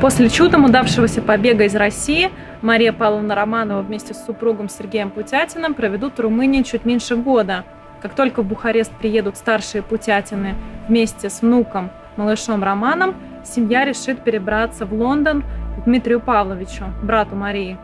После чудом удавшегося побега из России Мария Павловна Романова вместе с супругом Сергеем Путятиным проведут в Румынии чуть меньше года. Как только в Бухарест приедут старшие Путятины вместе с внуком Малышом Романом, семья решит перебраться в Лондон к Дмитрию Павловичу, брату Марии.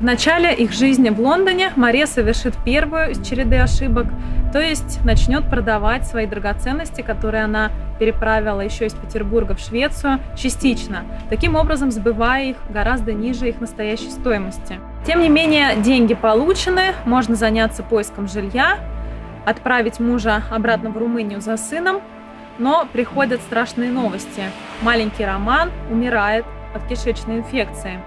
В начале их жизни в Лондоне Мария совершит первую из череды ошибок, то есть начнет продавать свои драгоценности, которые она переправила еще из Петербурга в Швецию, частично, таким образом сбывая их гораздо ниже их настоящей стоимости. Тем не менее, деньги получены, можно заняться поиском жилья, отправить мужа обратно в Румынию за сыном, но приходят страшные новости. Маленький Роман умирает от кишечной инфекции.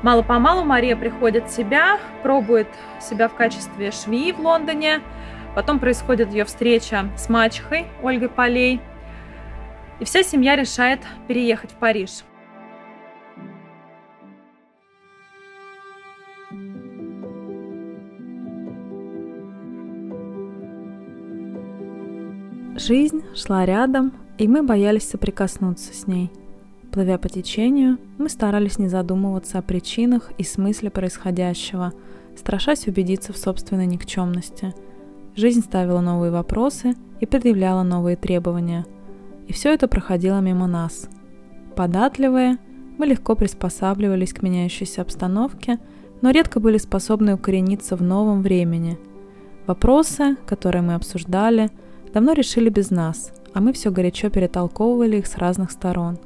Мало-помалу Мария приходит в себя, пробует себя в качестве швеи в Лондоне. Потом происходит ее встреча с мачехой Ольгой Полей. И вся семья решает переехать в Париж. Жизнь шла рядом, и мы боялись соприкоснуться с ней. Плывя по течению, мы старались не задумываться о причинах и смысле происходящего, страшась убедиться в собственной никчемности. Жизнь ставила новые вопросы и предъявляла новые требования. И все это проходило мимо нас. Податливые, мы легко приспосабливались к меняющейся обстановке, но редко были способны укорениться в новом времени. Вопросы, которые мы обсуждали, давно решили без нас, а мы все горячо перетолковывали их с разных сторон.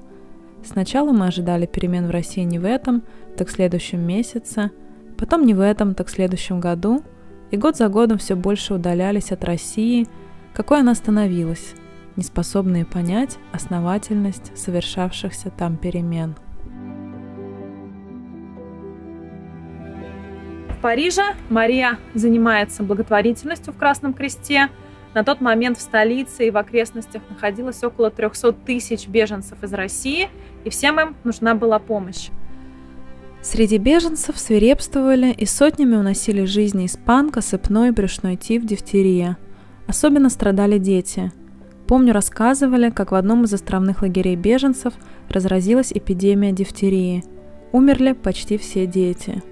Сначала мы ожидали перемен в России не в этом, так в следующем месяце, потом не в этом, так в следующем году, и год за годом все больше удалялись от России, какой она становилась, неспособные понять основательность совершавшихся там перемен. В Париже Мария занимается благотворительностью в Красном Кресте. На тот момент в столице и в окрестностях находилось около 300 тысяч беженцев из России, и всем им нужна была помощь. Среди беженцев свирепствовали и сотнями уносили жизни испанка, сыпной, брюшной тиф, дифтерия. Особенно страдали дети. Помню, рассказывали, как в одном из островных лагерей беженцев разразилась эпидемия дифтерии. Умерли почти все дети.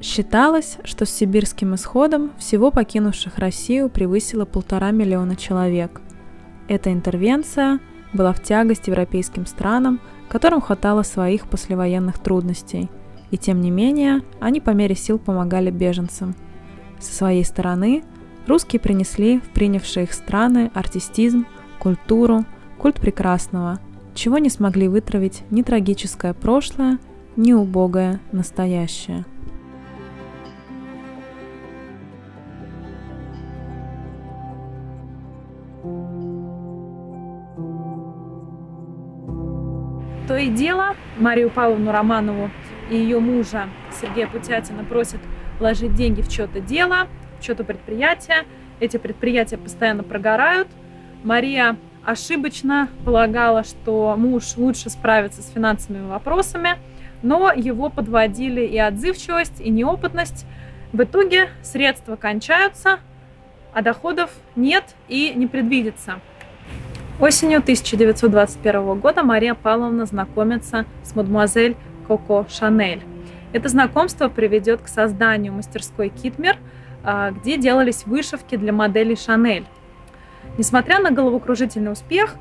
Считалось, что с сибирским исходом всего покинувших Россию превысило 1,5 миллиона человек. Эта интервенция была в тягость европейским странам, которым хватало своих послевоенных трудностей, и тем не менее они по мере сил помогали беженцам. Со своей стороны русские принесли в принявшие их страны артистизм, культуру, культ прекрасного, чего не смогли вытравить ни трагическое прошлое, ни убогое настоящее. То и дело, Марию Павловну Романову и ее мужа Сергея Путятина просят вложить деньги в чьё-то дело, в чьё-то предприятие. Эти предприятия постоянно прогорают. Мария ошибочно полагала, что муж лучше справится с финансовыми вопросами, но его подводили и отзывчивость, и неопытность. В итоге средства кончаются, а доходов нет и не предвидится. Осенью 1921 года Мария Павловна знакомится с мадемуазель Коко Шанель. Это знакомство приведет к созданию мастерской «Китмер», где делались вышивки для моделей Шанель. Несмотря на головокружительный успех,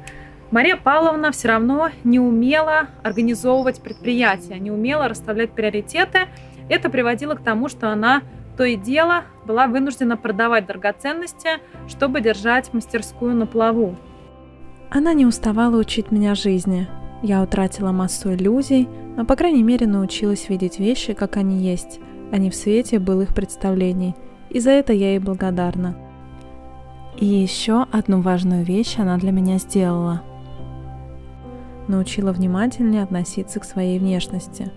Мария Павловна все равно не умела организовывать предприятия, не умела расставлять приоритеты. Это приводило к тому, что она то и дело была вынуждена продавать драгоценности, чтобы держать мастерскую на плаву. Она не уставала учить меня жизни. Я утратила массу иллюзий, но, по крайней мере, научилась видеть вещи, как они есть, а не в свете былых представлений, и за это я ей благодарна. И еще одну важную вещь она для меня сделала. Научила внимательнее относиться к своей внешности.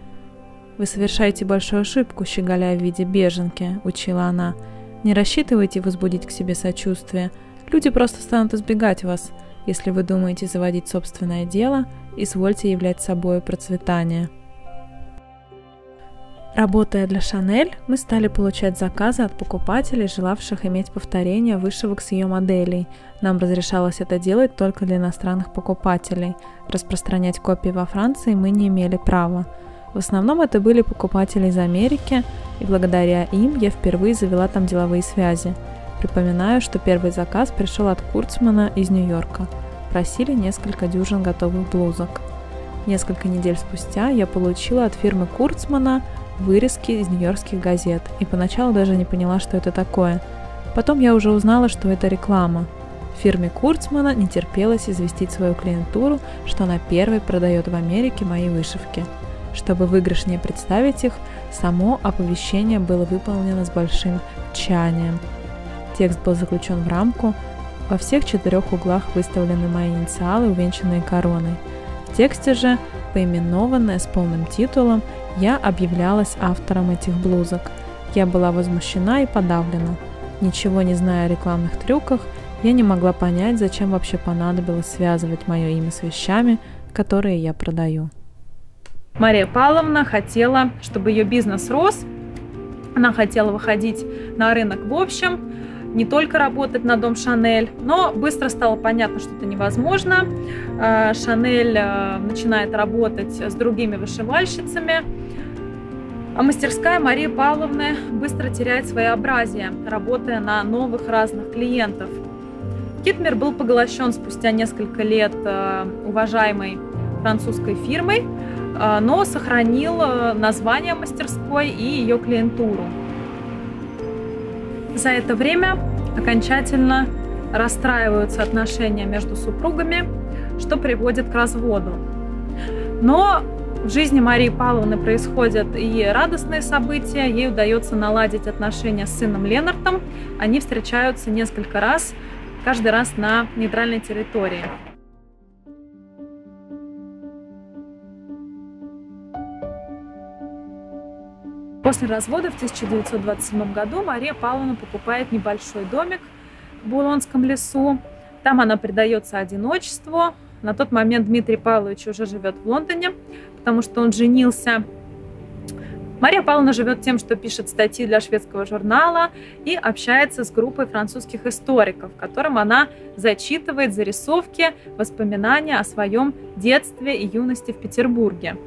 «Вы совершаете большую ошибку, щеголяя в виде беженки», — учила она. «Не рассчитывайте возбудить к себе сочувствие. Люди просто станут избегать вас. Если вы думаете заводить собственное дело, извольте являть собой процветание». Работая для Шанель, мы стали получать заказы от покупателей, желавших иметь повторение вышивок с ее моделей. Нам разрешалось это делать только для иностранных покупателей. Распространять копии во Франции мы не имели права. В основном это были покупатели из Америки, и благодаря им я впервые завела там деловые связи. Припоминаю, что первый заказ пришел от Курцмана из Нью-Йорка. Просили несколько дюжин готовых блузок. Несколько недель спустя я получила от фирмы Курцмана вырезки из нью-йоркских газет и поначалу даже не поняла, что это такое. Потом я уже узнала, что это реклама. Фирме Курцмана не терпелось известить свою клиентуру, что она первой продает в Америке мои вышивки. Чтобы выигрышнее представить их, само оповещение было выполнено с большим тщанием. Текст был заключен в рамку, во всех четырех углах выставлены мои инициалы, увенчанные короной. В тексте же, поименованная с полным титулом, я объявлялась автором этих блузок. Я была возмущена и подавлена. Ничего не зная о рекламных трюках, я не могла понять, зачем вообще понадобилось связывать мое имя с вещами, которые я продаю. Мария Павловна хотела, чтобы ее бизнес рос. Она хотела выходить на рынок в общем, не только работать на дом Шанель, но быстро стало понятно, что это невозможно. Шанель начинает работать с другими вышивальщицами, а мастерская Марии Павловны быстро теряет своеобразие, работая на новых разных клиентов. Китмер был поглощен спустя несколько лет уважаемой французской фирмой, но сохранил название мастерской и ее клиентуру. За это время окончательно расстраиваются отношения между супругами, что приводит к разводу. Но в жизни Марии Павловны происходят и радостные события. Ей удается наладить отношения с сыном Ленартом. Они встречаются несколько раз, каждый раз на нейтральной территории. После развода в 1927 году Мария Павловна покупает небольшой домик в Булонском лесу. Там она предается одиночеству. На тот момент Дмитрий Павлович уже живет в Лондоне, потому что он женился. Мария Павловна живет тем, что пишет статьи для шведского журнала и общается с группой французских историков, которым она зачитывает зарисовки, воспоминания о своем детстве и юности в Петербурге.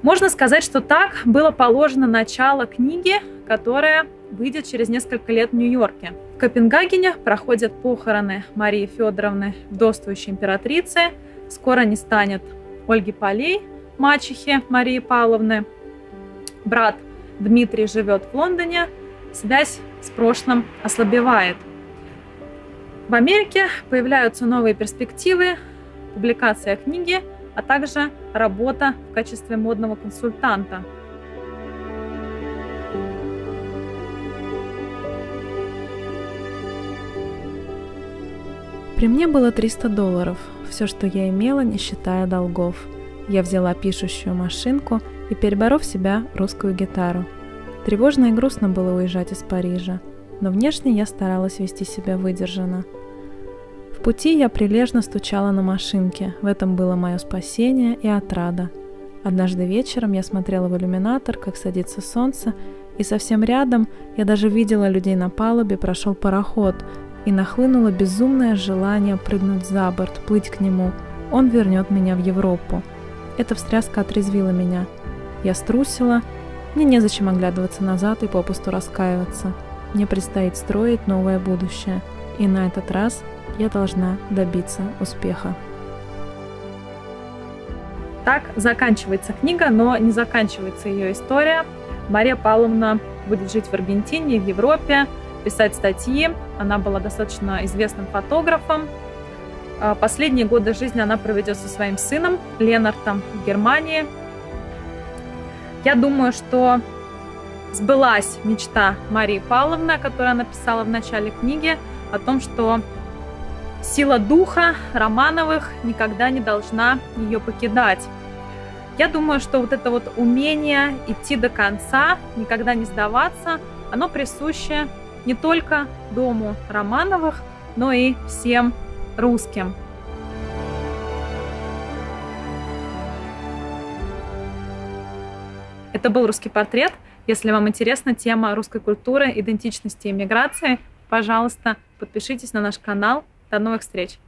Можно сказать, что так было положено начало книги, которая выйдет через несколько лет в Нью-Йорке. В Копенгагене проходят похороны Марии Федоровны, вдовствующей императрицы. Скоро не станет Ольги Полей, мачехи Марии Павловны. Брат Дмитрий живет в Лондоне. Связь с прошлым ослабевает. В Америке появляются новые перспективы, публикация книги, а также работа в качестве модного консультанта. При мне было $300, все, что я имела, не считая долгов. Я взяла пишущую машинку и, переборов себя, русскую гитару. Тревожно и грустно было уезжать из Парижа, но внешне я старалась вести себя выдержанно. В пути я прилежно стучала на машинке, в этом было мое спасение и отрада. Однажды вечером я смотрела в иллюминатор, как садится солнце, и совсем рядом я даже видела людей на палубе, прошел пароход, и нахлынуло безумное желание прыгнуть за борт, плыть к нему, он вернет меня в Европу. Эта встряска отрезвила меня. Я струсила, мне незачем оглядываться назад и попусту раскаиваться, мне предстоит строить новое будущее, и на этот раз я должна добиться успеха. Так заканчивается книга, но не заканчивается ее история. Мария Павловна будет жить в Аргентине, в Европе, писать статьи. Она была достаточно известным фотографом. Последние годы жизни она проведет со своим сыном Ленартом в Германии. Я думаю, что сбылась мечта Марии Павловны, о которой она писала в начале книги, о том, что сила духа Романовых никогда не должна ее покидать. Я думаю, что вот это вот умение идти до конца, никогда не сдаваться, оно присуще не только дому Романовых, но и всем русским. Это был «Русский портрет». Если вам интересна тема русской культуры, идентичности и миграции, пожалуйста, подпишитесь на наш канал. До новых встреч!